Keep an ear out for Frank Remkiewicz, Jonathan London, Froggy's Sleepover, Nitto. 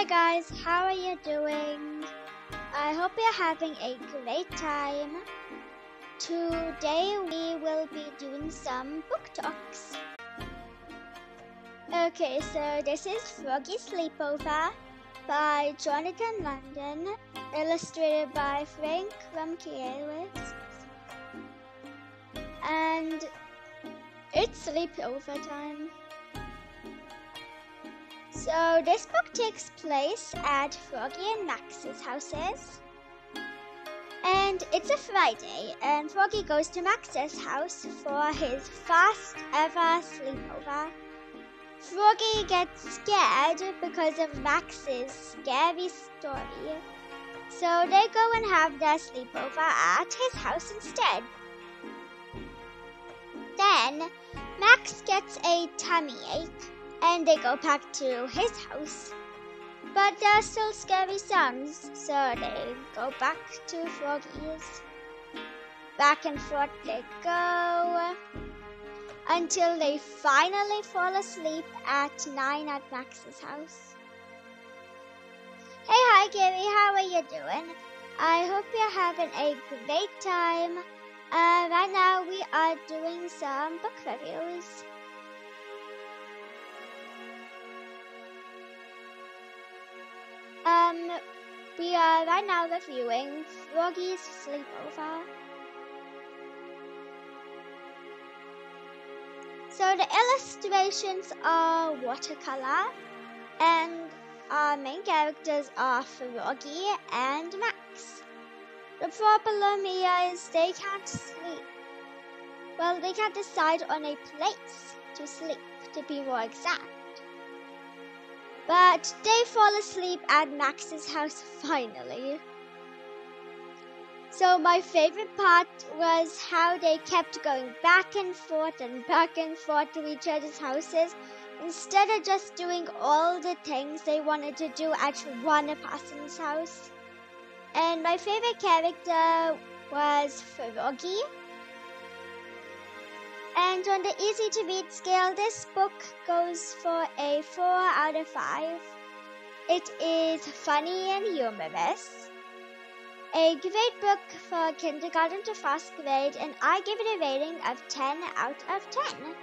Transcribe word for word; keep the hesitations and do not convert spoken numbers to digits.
Hi guys, how are you doing? I hope you're having a great time. Today we will be doing some book talks. Okay, so this is Froggy's Sleepover by Jonathan London, illustrated by Frank Remkiewicz. And it's sleepover time. So this book takes place at Froggy and Max's houses, and it's a Friday, and Froggy goes to Max's house for his first ever sleepover. Froggy gets scared because of Max's scary story, so they go and have their sleepover at his house instead. Then Max gets a tummy ache, and they go back to his house. But there are still scary sounds, so they go back to Froggy's. Back and forth they go, until they finally fall asleep at nine at Max's house. Hey, hi Gary, how are you doing? I hope you're having a great time. Uh, right now we are doing some book reviews. Um, we are right now reviewing Froggy's Sleepover. So the illustrations are watercolor, and our main characters are Froggy and Max. The problem here is they can't sleep. Well, they can't decide on a place to sleep, to be more exact. But they fall asleep at Max's house finally. So my favorite part was how they kept going back and forth and back and forth to each other's houses, instead of just doing all the things they wanted to do at one person's house. And my favorite character was Froggy. And on the easy to read scale, this book goes for a four out of five. It is funny and humorous. A great book for kindergarten to first grade, and I give it a rating of ten out of ten.